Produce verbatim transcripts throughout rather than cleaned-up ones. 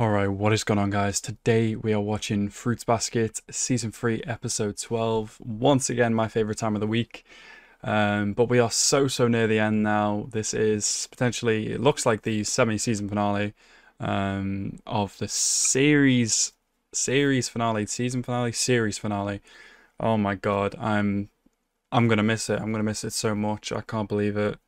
Alright, what is going on, guys? Today we are watching Fruits Basket Season three Episode twelve. Once again, my favourite time of the week. Um, but we are so, so near the end now. This is potentially, it looks like the semi-season finale um, of the series, series finale, season finale, series finale. Oh my god, I'm, I'm going to miss it. I'm going to miss it so much. I can't believe it.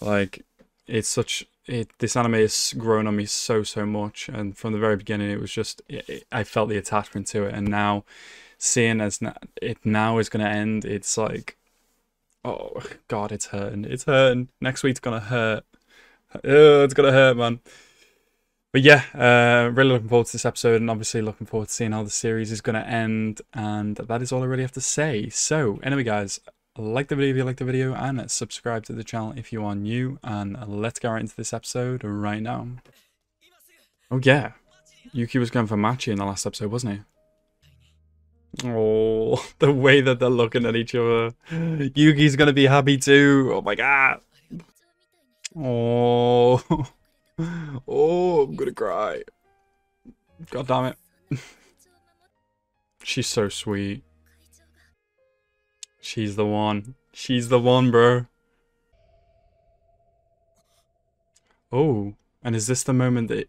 Like, it's such... It, this anime has grown on me so, so much, and from the very beginning it was just it, it, I felt the attachment to it, and now seeing as it now is going to end, it's like, oh god, it's hurting, it's hurting. Next week's going to hurt. Oh, it's going to hurt, man. But yeah, uh, really looking forward to this episode, and obviously looking forward to seeing how the series is going to end, and that is all I really have to say. So anyway, guys, like the video if you like the video, and subscribe to the channel if you are new, and let's get right into this episode right now. Oh yeah, Yuki was going for Machi in the last episode, wasn't he? Oh, the way that they're looking at each other. Yuki's gonna be happy too. Oh my god. Oh, oh, I'm gonna cry. God damn it. She's so sweet. She's the one. She's the one, bro. Oh, and is this the moment that...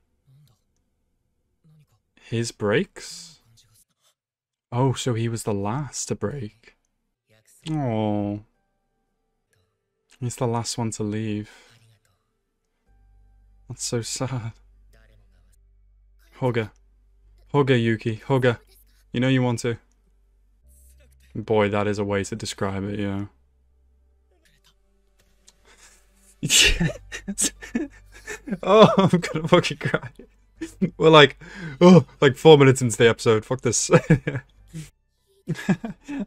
his breaks? Oh, so he was the last to break. Oh. He's the last one to leave. That's so sad. Hugger. Hugger, Yuki. Hugger. You know you want to. Boy, that is a way to describe it, yeah. Yes. Oh, I'm gonna fucking cry. We're like, oh, like four minutes into the episode. Fuck this. I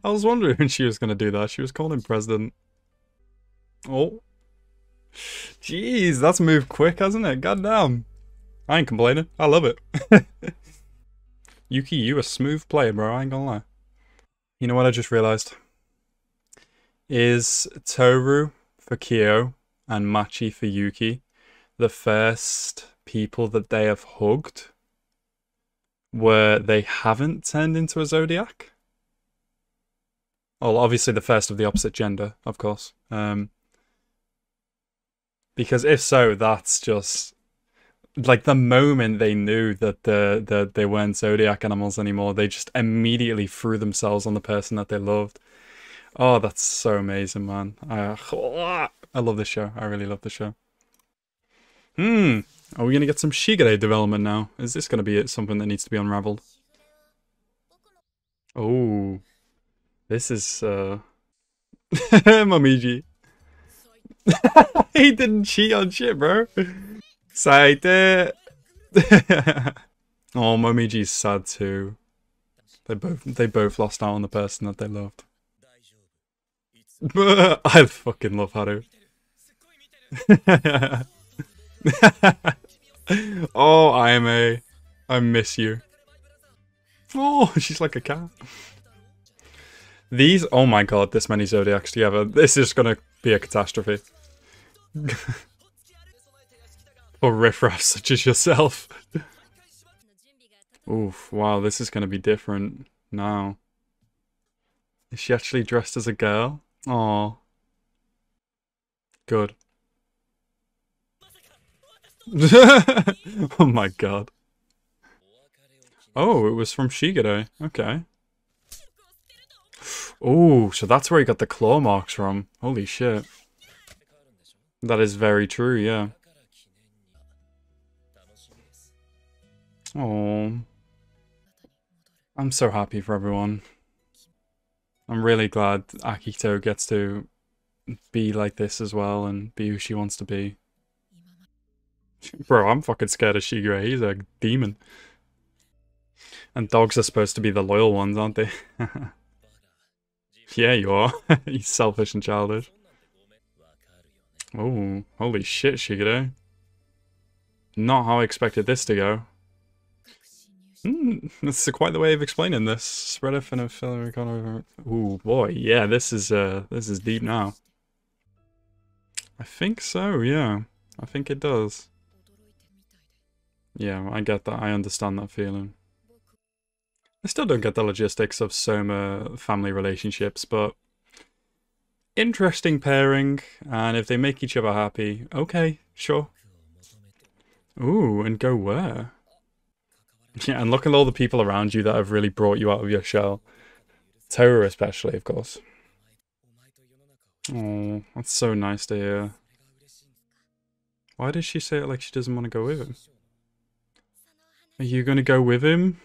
was wondering when she was gonna do that. She was calling him president. Oh. Jeez, that's moved quick, hasn't it? Goddamn. I ain't complaining. I love it. Yuki, you a smooth player, bro. I ain't gonna lie. You know what I just realised? Is Tohru for Kyo and Machi for Yuki the first people that they have hugged where they haven't turned into a zodiac? Well, obviously the first of the opposite gender, of course. Um, because if so, that's just... like the moment they knew that the that they weren't zodiac animals anymore, they just immediately threw themselves on the person that they loved. Oh, that's so amazing, man. I, I love this show. I really love the show. Hmm. Are we gonna get some Shigure development now? Is this gonna be something that needs to be unraveled? Oh, this is uh Momiji. He didn't cheat on shit, bro. Side there. Oh, Momiji's sad too. They both they both lost out on the person that they loved. I fucking love Haru. Oh, I M A. I miss you. Oh, she's like a cat. These, oh my god, this many zodiacs together. This is gonna be a catastrophe. Or riffraff such as yourself. Oof, wow, this is going to be different now. Is she actually dressed as a girl? Aww. Good. Oh my god. Oh, it was from Shigure. Okay. Oh, so that's where he got the claw marks from. Holy shit. That is very true, yeah. Oh, I'm so happy for everyone. I'm really glad Akito gets to be like this as well and be who she wants to be. Bro, I'm fucking scared of Shigure. He's a demon. And dogs are supposed to be the loyal ones, aren't they? Yeah, you are. He's selfish and childish. Oh, holy shit, Shigure. Not how I expected this to go. Mm, that's quite the way of explaining this. Spread a fin of filler. Ooh, boy, yeah, this is uh, this is deep now. I think so, yeah. I think it does. Yeah, I get that. I understand that feeling. I still don't get the logistics of Soma family relationships, but interesting pairing, and if they make each other happy, okay, sure. Ooh, and go where? Yeah, and look at all the people around you that have really brought you out of your shell. Tohru especially, of course. Oh, that's so nice to hear. Why does she say it like she doesn't want to go with him? Are you going to go with him?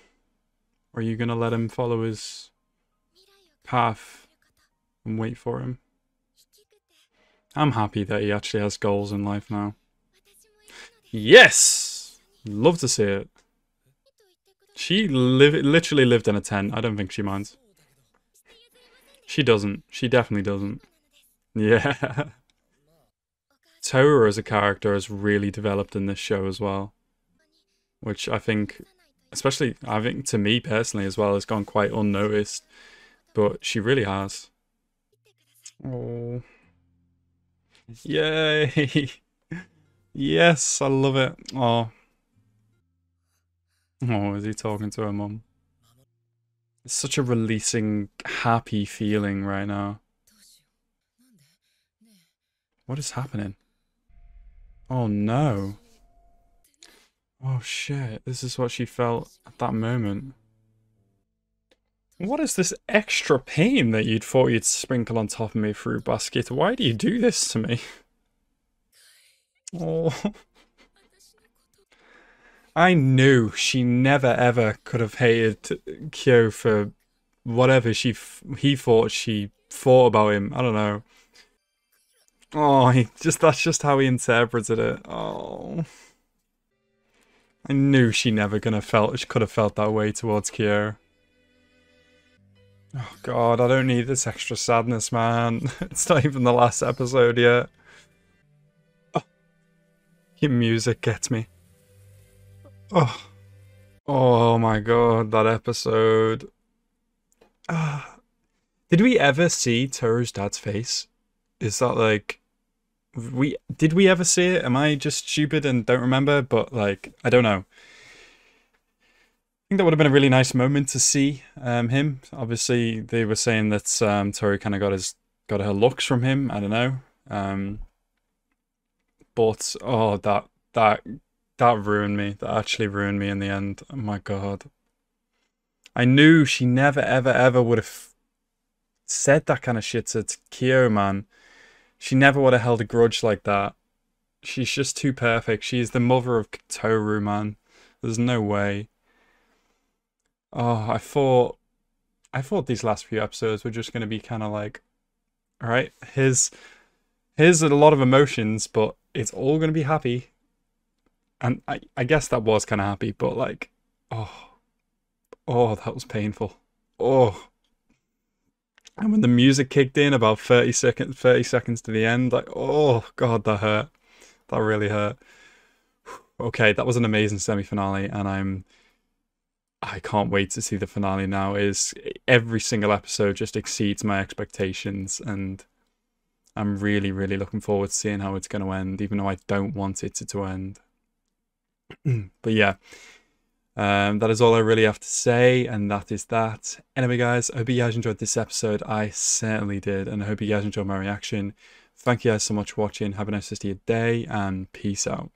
Or are you going to let him follow his path and wait for him? I'm happy that he actually has goals in life now. Yes! Love to see it. She live, literally lived in a tent. I don't think she minds. She doesn't. She definitely doesn't. Yeah. Tohru as a character has really developed in this show as well. Which I think, especially, I think to me personally as well, has gone quite unnoticed. But she really has. Oh. Yay! Yes, I love it. Oh. Oh, is he talking to her mum? It's such a releasing, happy feeling right now. What is happening? Oh no. Oh shit, this is what she felt at that moment. What is this extra pain that you'd thought you'd sprinkle on top of me, Fruit Basket? Why do you do this to me? Oh. I knew she never ever could have hated Kyo for whatever she f he thought she thought about him. I don't know. Oh, he just that's just how he interpreted it. Oh. I knew she never gonna felt she could have felt that way towards Kyo. Oh god, I don't need this extra sadness, man. It's not even the last episode yet. Your music gets me. Oh, oh my god, that episode. Ah. Did we ever see Tohru's dad's face? Is that like, we did we ever see it? Am I just stupid and don't remember? But like, I don't know. I think that would have been a really nice moment to see um, him. Obviously, they were saying that um, Tohru kind of got his got her looks from him. I don't know. Um, But, oh, that, that, that ruined me. That actually ruined me in the end. Oh my god. I knew she never, ever, ever would have said that kind of shit to Kyo, man. She never would have held a grudge like that. She's just too perfect. She's the mother of Tohru, man. There's no way. Oh, I thought, I thought these last few episodes were just going to be kind of like, all right, here's, here's a lot of emotions, but it's all going to be happy. And I, I guess that was kind of happy, but like, oh, oh, that was painful. Oh. And when the music kicked in about thirty seconds, thirty seconds to the end, like, oh god, that hurt. That really hurt. Okay, that was an amazing semi-finale, and I'm, I can't wait to see the finale now. Is every single episode just exceeds my expectations, and I'm really, really looking forward to seeing how it's going to end, even though I don't want it to, to end. But yeah, um, that is all I really have to say, and that is that. Anyway, guys, I hope you guys enjoyed this episode. I certainly did, and I hope you guys enjoyed my reaction. Thank you guys so much for watching. Have a nice rest of your day, and peace out.